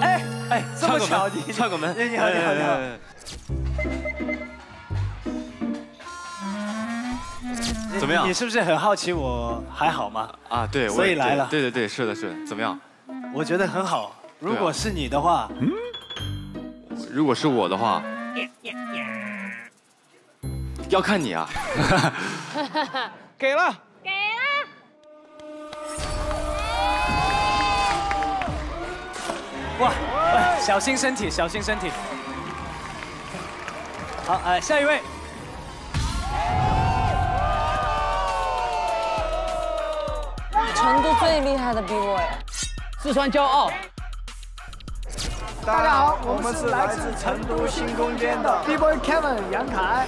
哎哎，这么巧，你串个门，你好你好你好。怎么样？你是不是很好奇我还好吗？啊，对，所以来了。对对对，是的是的。怎么样？我觉得很好。如果是你的话，如果是我的话，要看你啊。给了。 哇，小心身体，小心身体。好，哎，下一位。成都最厉害的比我呀，四川骄傲。大家好，我们是来自成都新空间的 B-boy Kevin 杨凯。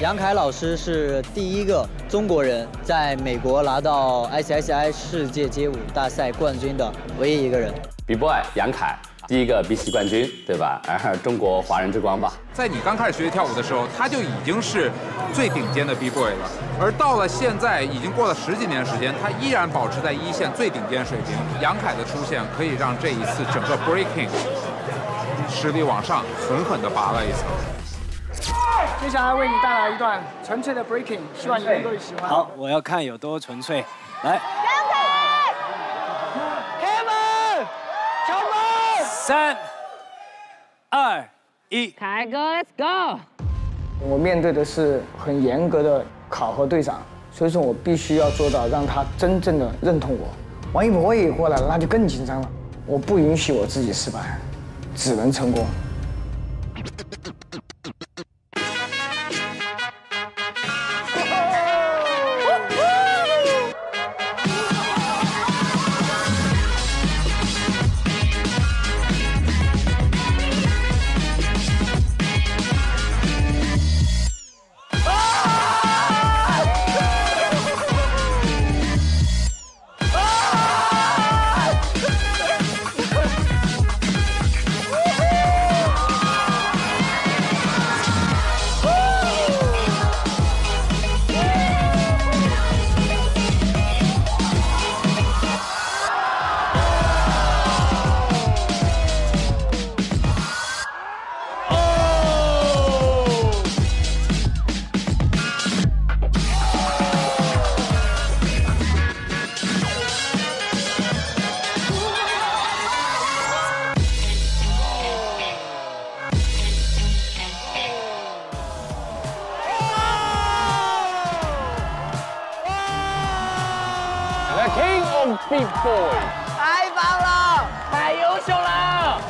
杨凯老师是第一个中国人在美国拿到 SSI 世界街舞大赛冠军的唯一一个人。B-boy 杨凯，第一个 BC 冠军，对吧？中国华人之光吧。在你刚开始学习跳舞的时候，他就已经是最顶尖的 B-boy 了。而到了现在，已经过了十几年时间，他依然保持在一线最顶尖水平。杨凯的出现可以让这一次整个 Breaking 实力往上狠狠地拔了一层。 接下来为你带来一段纯粹的 breaking， 希望你能够喜欢。好，我要看有多纯粹。来，杨凯 ，Kevin， 成功！3、2、1，凯哥 ，Let's go！ 我面对的是很严格的考核队长，所以说我必须要做到让他真正的认同我。万一我也过来了，那就更紧张了。我不允许我自己失败，只能成功。 太棒了，太优秀了！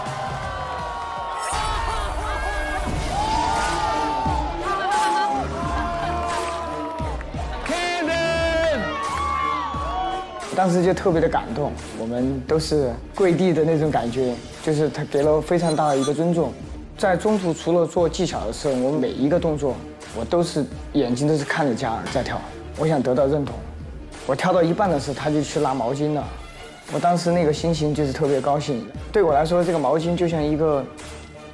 当时就特别的感动，我们都是跪地的那种感觉，就是他给了我非常大的一个尊重。在中途除了做技巧的时候，我每一个动作我都是眼睛都是看着嘉儿在跳，我想得到认同。 我跳到一半的时候，他就去拿毛巾了。我当时那个心情就是特别高兴。对我来说，这个毛巾就像一个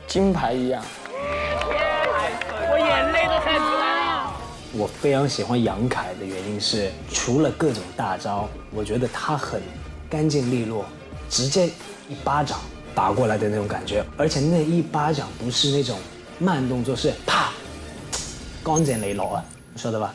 金牌一样。我眼泪都快出来了。我非常喜欢杨凯的原因是，除了各种大招，我觉得他很干净利落，直接一巴掌打过来的那种感觉。而且那一巴掌不是那种慢动作，是啪，干净利落啊，说的吧？